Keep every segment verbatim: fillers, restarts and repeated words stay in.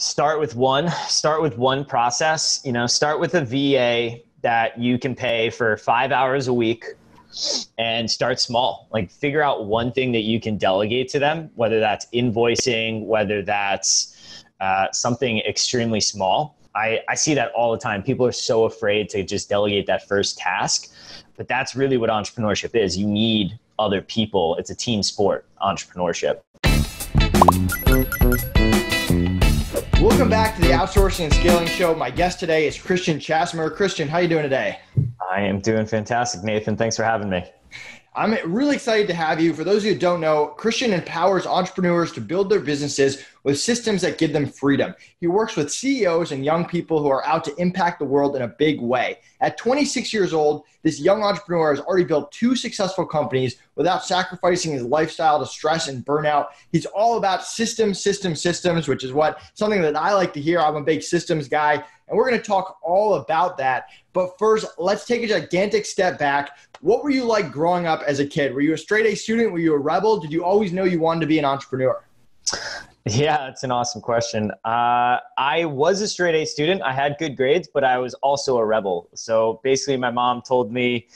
Start with one, start with one process, you know, start with a V A that you can pay for five hours a week and start small. Like figure out one thing that you can delegate to them, whether that's invoicing, whether that's uh, something extremely small. I, I see that all the time. People are so afraid to just delegate that first task, but that's really what entrepreneurship is. You need other people. It's a team sport, entrepreneurship. Welcome back to the Outsourcing and Scaling Show. My guest today is Christian Chasmer. Christian, how are you doing today? I am doing fantastic, Nathan. Thanks for having me. I'm really excited to have you. For those of you who don't know, Christian empowers entrepreneurs to build their businesses with systems that give them freedom. He works with C E Os and young people who are out to impact the world in a big way. At twenty-six years old, this young entrepreneur has already built two successful companies without sacrificing his lifestyle to stress and burnout. He's all about systems, systems, systems, which is what something that I like to hear. I'm a big systems guy, and we're going to talk all about that. But first, let's take a gigantic step back. What were you like growing up as a kid? Were you a straight A student? Were you a rebel? Did you always know you wanted to be an entrepreneur? Yeah, that's an awesome question. Uh, I was a straight A student. I had good grades, but I was also a rebel. So basically my mom told me,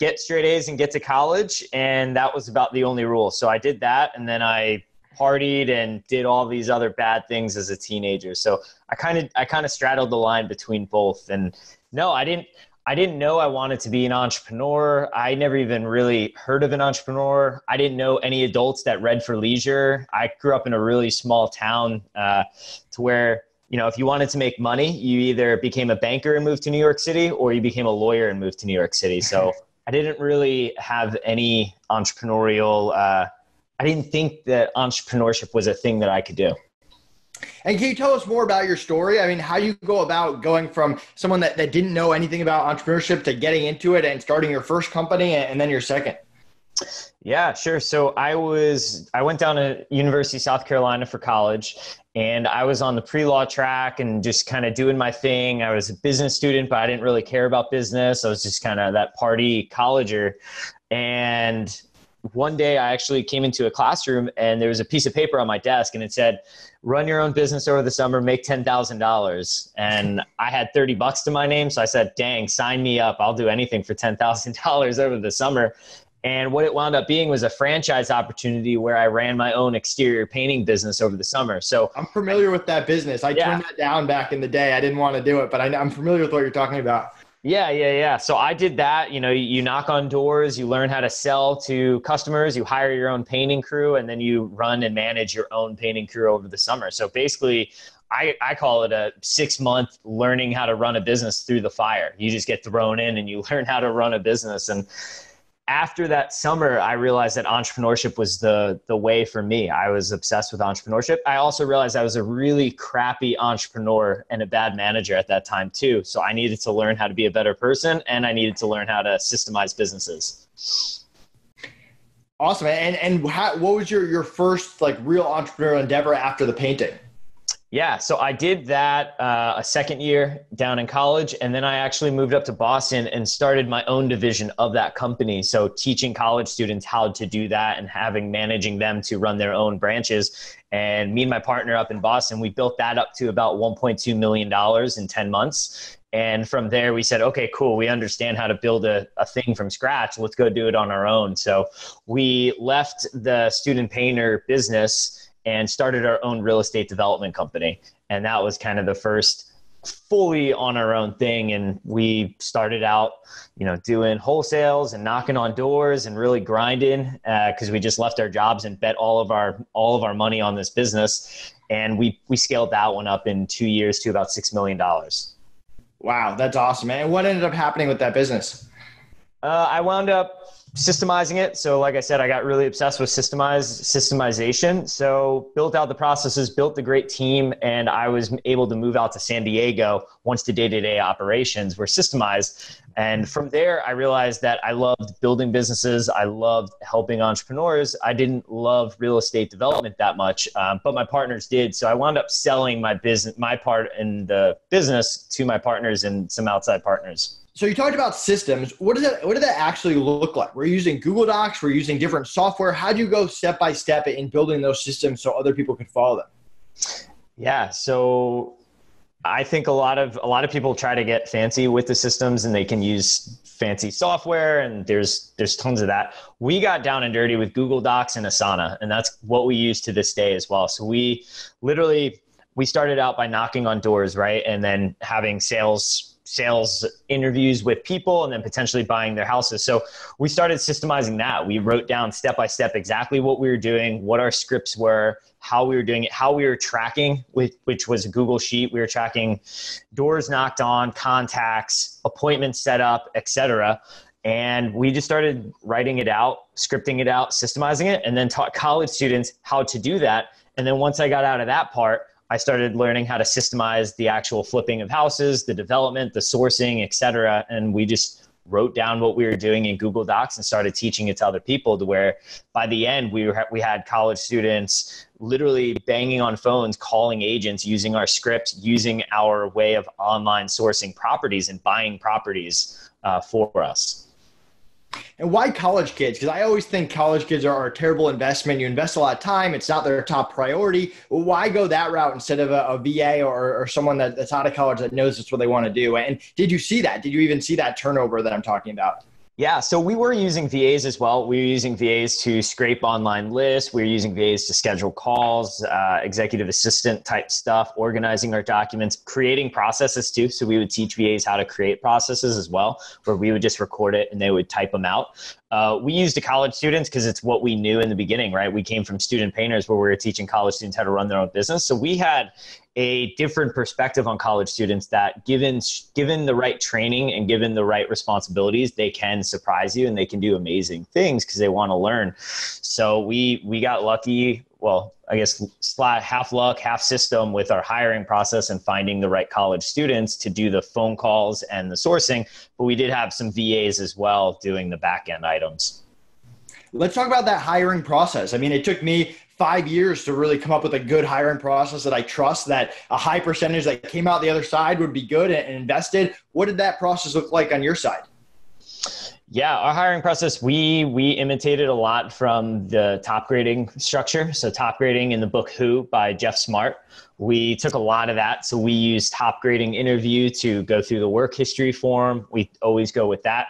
get straight A's and get to college. And that was about the only rule. So I did that. And then I partied and did all these other bad things as a teenager. So I kind of, I kind of straddled the line between both. And no, I didn't, I didn't know I wanted to be an entrepreneur. I never even really heard of an entrepreneur. I didn't know any adults that read for leisure. I grew up in a really small town uh, to where, you know, if you wanted to make money, you either became a banker and moved to New York City or you became a lawyer and moved to New York City. So I didn't really have any entrepreneurial, uh, I didn't think that entrepreneurship was a thing that I could do. And can you tell us more about your story? I mean, how you go about going from someone that, that didn't know anything about entrepreneurship to getting into it and starting your first company and then your second? Yeah, sure. So I was, I went down to University of South Carolina for college and I was on the pre-law track and just kind of doing my thing. I was a business student, but I didn't really care about business. I was just kind of that party colleger. And one day I actually came into a classroom and there was a piece of paper on my desk and it said, run your own business over the summer, make ten thousand dollars. And I had thirty bucks to my name. So I said, dang, sign me up. I'll do anything for ten thousand dollars over the summer. And what it wound up being was a franchise opportunity where I ran my own exterior painting business over the summer. So I'm familiar with that business. I yeah. turned that down back in the day. I didn't want to do it, but I, I'm familiar with what you're talking about. Yeah, yeah, yeah. So I did that. You know, you knock on doors, you learn how to sell to customers, you hire your own painting crew, and then you run and manage your own painting crew over the summer. So basically, I, I call it a six-month learning how to run a business through the fire. You just get thrown in and you learn how to run a business. And after that summer, I realized that entrepreneurship was the the way for me. I was obsessed with entrepreneurship. I also realized I was a really crappy entrepreneur and a bad manager at that time too. So I needed to learn how to be a better person and I needed to learn how to systemize businesses. Awesome. And and how, what was your, your first like real entrepreneurial endeavor after the painting? Yeah, so I did that uh, a second year down in college, and then I actually moved up to Boston and started my own division of that company. So teaching college students how to do that and having managing them to run their own branches. And me and my partner up in Boston, we built that up to about one point two million dollars in ten months. And from there, we said, okay, cool. We understand how to build a, a thing from scratch. Let's go do it on our own. So we left the student painter business and started our own real estate development company. And that was kind of the first fully on our own thing. And we started out, you know, doing wholesales and knocking on doors and really grinding uh, cause we just left our jobs and bet all of our, all of our money on this business. And we, we scaled that one up in two years to about six million dollars. Wow. That's awesome, man. What ended up happening with that business? Uh, I wound up systemizing it. So like I said, I got really obsessed with systemize, systemization. So built out the processes, built the great team, and I was able to move out to San Diego once the day-to-day operations were systemized. And from there, I realized that I loved building businesses. I loved helping entrepreneurs. I didn't love real estate development that much, um, but my partners did. So I wound up selling my business, my part in the business to my partners and some outside partners. So you talked about systems. What does that, what did that actually look like? We're using Google Docs. We're using different software. How do you go step by step in building those systems so other people can follow them? Yeah. So I think a lot of, a lot of people try to get fancy with the systems, and they can use fancy software, and there's, there's tons of that. We got down and dirty with Google Docs and Asana, and that's what we use to this day as well. So we literally, we started out by knocking on doors, right? And then having sales sales interviews with people, and then potentially buying their houses. So we started systemizing that. We wrote down step-by-step exactly what we were doing, what our scripts were, how we were doing it, how we were tracking, which was a Google sheet. We were tracking doors knocked on, contacts, appointments set up, et cetera. And we just started writing it out, scripting it out, systemizing it, and then taught college students how to do that. And then once I got out of that part, I started learning how to systemize the actual flipping of houses, the development, the sourcing, et cetera. And we just wrote down what we were doing in Google Docs and started teaching it to other people, to where by the end we were, we had college students literally banging on phones, calling agents, using our scripts, using our way of online sourcing properties and buying properties uh, for us. And why college kids? Because I always think college kids are a terrible investment. You invest a lot of time. It's not their top priority. Why go that route instead of a, a V A or, or someone that, that's out of college that knows that's what they want to do? And did you see that? Did you even see that turnover that I'm talking about? Yeah. So we were using V As as well. We were using V As to scrape online lists. We were using V As to schedule calls, uh, executive assistant type stuff, organizing our documents, creating processes too. So we would teach V As how to create processes as well, where we would just record it and they would type them out. Uh, we used to college students because it's what we knew in the beginning, right? We came from student painters where we were teaching college students how to run their own business. So we had a different perspective on college students that given, given the right training and given the right responsibilities, they can surprise you and they can do amazing things because they want to learn. So we, we got lucky. Well, I guess half luck, half system with our hiring process and finding the right college students to do the phone calls and the sourcing. But we did have some V As as well doing the back end items. Let's talk about that hiring process. I mean, it took me five years to really come up with a good hiring process that I trust, that a high percentage that came out the other side would be good and invested. What did that process look like on your side? Yeah, our hiring process, we we imitated a lot from the top grading structure. So top grading in the book Who by Jeff Smart. We took a lot of that. So we used top grading interview to go through the work history form. We always go with that.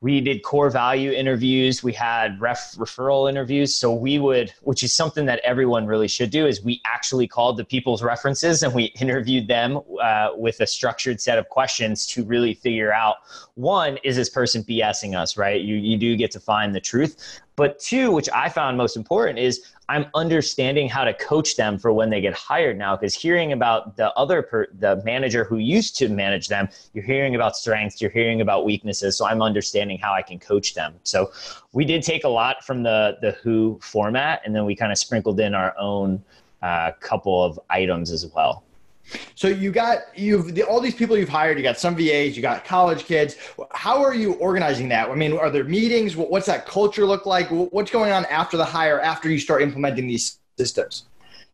We did core value interviews. We had ref referral interviews. So we would, which is something that everyone really should do, is we actually called the people's references and we interviewed them uh, with a structured set of questions to really figure out, one, is this person BSing us, right? You, you do get to find the truth. But two, which I found most important, is I'm understanding how to coach them for when they get hired now, because hearing about the other, per, the manager who used to manage them, you're hearing about strengths, you're hearing about weaknesses. So I'm understanding how I can coach them. So we did take a lot from the, the Who format, and then we kind of sprinkled in our own uh, couple of items as well. So you got, you've all these people you've hired, you got some V As, you got college kids. How are you organizing that? I mean, are there meetings? What's that culture look like? What's going on after the hire, after you start implementing these systems?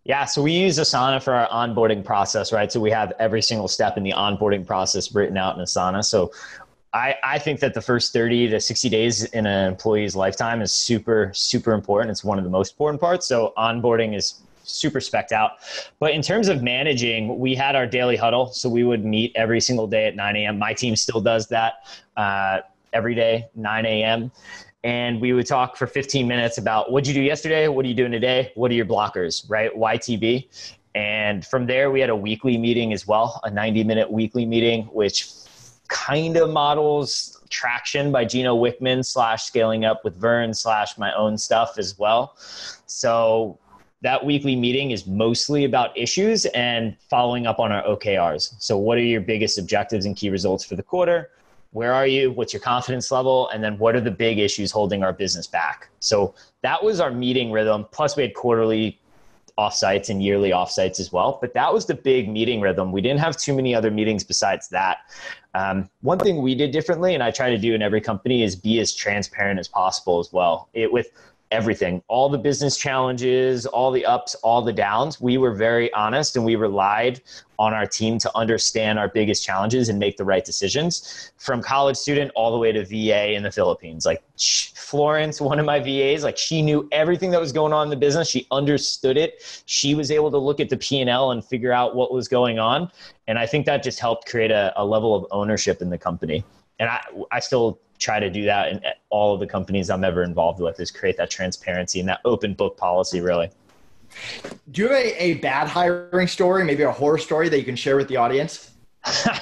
Yeah. So we use Asana for our onboarding process, right? So we have every single step in the onboarding process written out in Asana. So I, I think that the first thirty to sixty days in an employee's lifetime is super, super important. It's one of the most important parts. So onboarding is super spec'd out. But in terms of managing, we had our daily huddle. So we would meet every single day at nine a m My team still does that uh, every day, nine a m And we would talk for fifteen minutes about what'd you do yesterday? What are you doing today? What are your blockers, right? Y T B. And from there, we had a weekly meeting as well, a ninety minute weekly meeting, which kind of models Traction by Gino Wickman slash Scaling Up with Vern slash my own stuff as well. So that weekly meeting is mostly about issues and following up on our O K Rs. So what are your biggest objectives and key results for the quarter? Where are you? What's your confidence level? And then what are the big issues holding our business back? So that was our meeting rhythm. Plus we had quarterly offsites and yearly offsites as well. But that was the big meeting rhythm. We didn't have too many other meetings besides that. Um, one thing we did differently, and I try to do in every company, is be as transparent as possible as well. It with everything, all the business challenges, all the ups, all the downs. We were very honest and we relied on our team to understand our biggest challenges and make the right decisions, from college student all the way to V A in the Philippines. Like Florence, one of my V As, like she knew everything that was going on in the business. She understood it. She was able to look at the P and L and figure out what was going on. And I think that just helped create a, a level of ownership in the company. And I, I still try to do that in all of the companies I'm ever involved with, is create that transparency and that open book policy, really. Do you have a, a bad hiring story, maybe a horror story that you can share with the audience?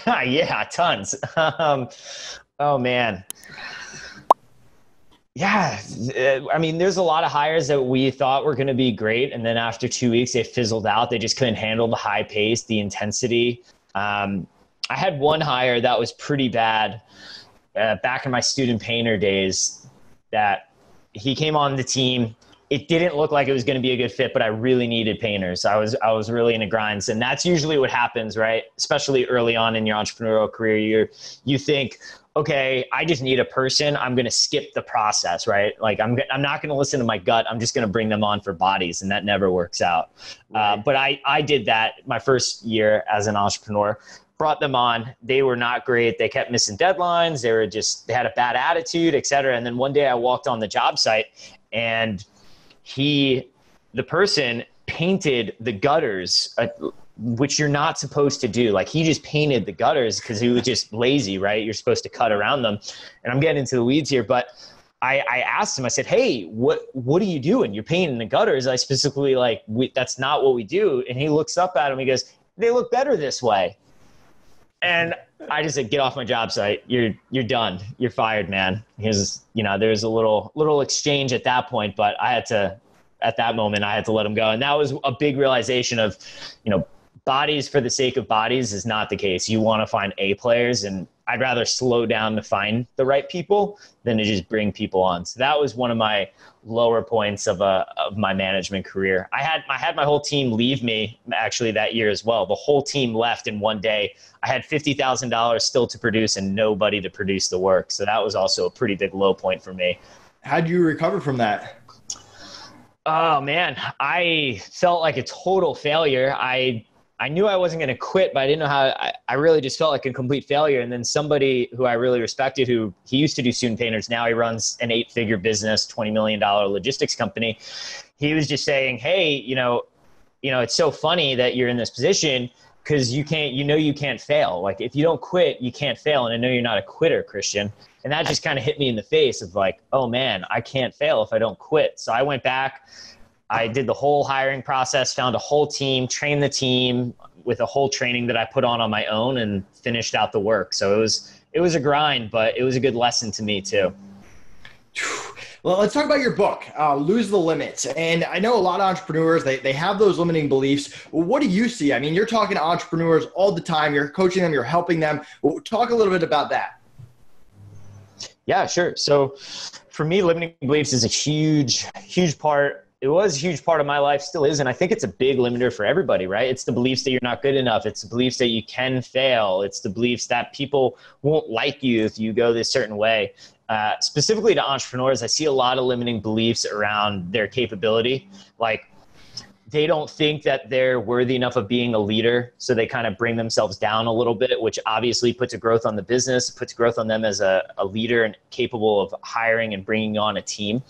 Yeah, tons. Um, oh, man. Yeah. I mean, there's a lot of hires that we thought were going to be great. And then after two weeks, they fizzled out. They just couldn't handle the high pace, the intensity. Um, I had one hire that was pretty bad uh, back in my student painter days, that he came on the team. It didn't look like it was going to be a good fit, but I really needed painters. I was, I was really in a grind. And that's usually what happens, right? Especially early on in your entrepreneurial career, you you think, okay, I just need a person. I'm going to skip the process, right? Like I'm, I'm not going to listen to my gut. I'm just going to bring them on for bodies, and that never works out. Right. Uh, but I, I did that my first year as an entrepreneur. Brought them on. They were not great. They kept missing deadlines. They were just, they had a bad attitude, et cetera. And then one day I walked on the job site, and he, the person painted the gutters, uh, which you're not supposed to do. Like he just painted the gutters because he was just lazy, right? You're supposed to cut around them. And I'm getting into the weeds here, but I, I asked him, I said, hey, what, what are you doing? You're painting the gutters. I specifically like, we, that's not what we do. And he looks up at him. He goes, they look better this way. And I just said, get off my job site. You're, you're done. You're fired, man. Here's, you know, there's a little, little exchange at that point, but I had to, at that moment, I had to let him go. And that was a big realization of, you know, bodies for the sake of bodies is not the case. You want to find A players, and I'd rather slow down to find the right people than to just bring people on. So that was one of my lower points of a, of my management career. I had, I had my whole team leave me actually that year as well. The whole team left in one day. I had fifty thousand dollars still to produce and nobody to produce the work. So that was also a pretty big low point for me. How do you recover from that? Oh man, I felt like a total failure. I I knew I wasn't going to quit, but I didn't know how. I, I really just felt like a complete failure. And then somebody who I really respected, who he used to do student painters, now he runs an eight-figure business, twenty million dollars logistics company. He was just saying, hey, you know, you know, it's so funny that you're in this position because you can't, you know, you can't fail. Like if you don't quit, you can't fail. And I know you're not a quitter, Christian. And that just kind of hit me in the face of like, oh man, I can't fail if I don't quit. So I went back. I did the whole hiring process, found a whole team, trained the team with a whole training that I put on on my own, and finished out the work. So it was it was a grind, but it was a good lesson to me too. Well, let's talk about your book, uh, Lose the Limits. And I know a lot of entrepreneurs, they, they have those limiting beliefs. What do you see? I mean, you're talking to entrepreneurs all the time. You're coaching them. You're helping them. Talk a little bit about that. Yeah, sure. So for me, limiting beliefs is a huge, huge part. It was a huge part of my life, still is. And I think it's a big limiter for everybody, right? It's the beliefs that you're not good enough. It's the beliefs that you can fail. It's the beliefs that people won't like you if you go this certain way. Uh, specifically to entrepreneurs, I see a lot of limiting beliefs around their capability. Like they don't think that they're worthy enough of being a leader. So they kind of bring themselves down a little bit, which obviously puts a growth on the business, puts growth on them as a, a leader and capable of hiring and bringing on a team.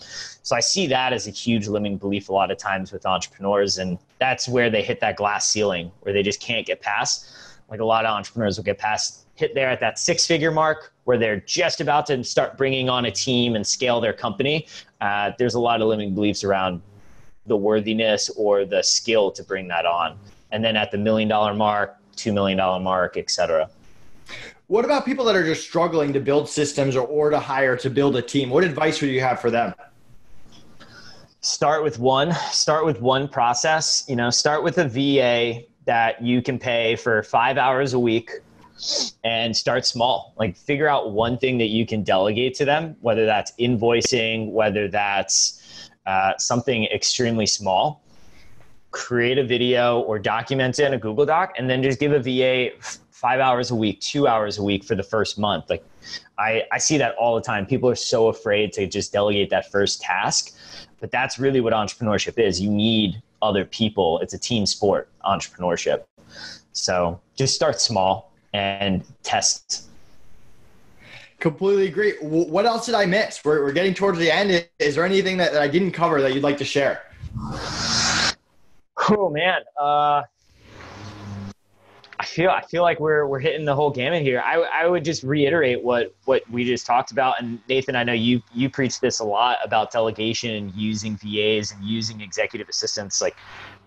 So I see that as a huge limiting belief a lot of times with entrepreneurs. And that's where they hit that glass ceiling where they just can't get past. Like a lot of entrepreneurs will get past, hit there at that six figure mark where they're just about to start bringing on a team and scale their company. Uh, there's a lot of limiting beliefs around the worthiness or the skill to bring that on. And then at the million dollar mark, two million dollar mark, et cetera. What about people that are just struggling to build systems or, or to hire, to build a team? What advice would you have for them? Start with one, start with one process, you know, start with a V A that you can pay for five hours a week and start small. Like figure out one thing that you can delegate to them, whether that's invoicing, whether that's Uh, something extremely small. Create a video or document it in a Google Doc, and then just give a V A five hours a week, two hours a week for the first month. Like I, I see that all the time. People are so afraid to just delegate that first task. But that's really what entrepreneurship is. You need other people. It's a team sport, entrepreneurship. So just start small and test. Completely agree. What else did I miss? We're, we're getting towards the end. Is there anything that, that I didn't cover that you'd like to share? Oh man. Uh, I feel, I feel like we're, we're hitting the whole gamut here. I, I would just reiterate what, what we just talked about. And Nathan, I know you, you preach this a lot about delegation and using V As and using executive assistants. Like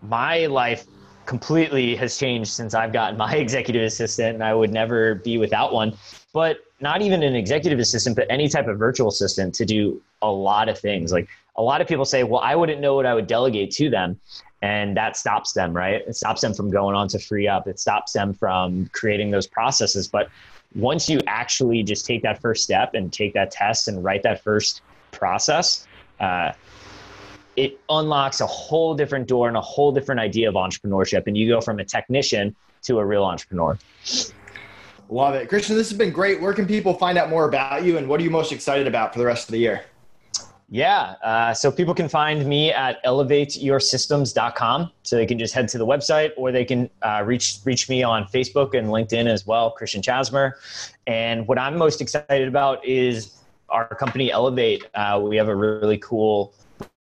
my life completely has changed since I've gotten my executive assistant, and I would never be without one, but not even an executive assistant, but any type of virtual assistant to do a lot of things. Like a lot of people say, well, I wouldn't know what I would delegate to them. And that stops them, right? It stops them from going on to free up. It stops them from creating those processes. But once you actually just take that first step and take that test and write that first process, uh, it unlocks a whole different door and a whole different idea of entrepreneurship. And you go from a technician to a real entrepreneur. Love it. Christian, this has been great. Where can people find out more about you, and what are you most excited about for the rest of the year? Yeah. Uh, so people can find me at elevate your systems dot com. So they can just head to the website, or they can uh, reach reach me on Facebook and LinkedIn as well, Christian Chasmer. And what I'm most excited about is our company Elevate. Uh, we have a really cool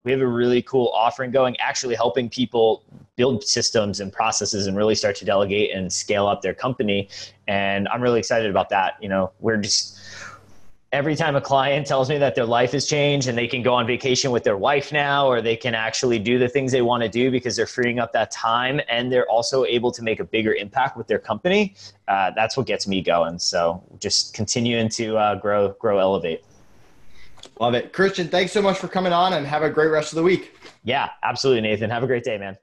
we have a really cool offering going, actually helping people build systems and processes and really start to delegate and scale up their company. And I'm really excited about that. You know, we're just every time a client tells me that their life has changed and they can go on vacation with their wife now, or they can actually do the things they want to do because they're freeing up that time and they're also able to make a bigger impact with their company, uh, that's what gets me going. So just continuing to uh, grow, grow, elevate. Love it. Christian, thanks so much for coming on, and have a great rest of the week. Yeah, absolutely, Nathan. Have a great day, man.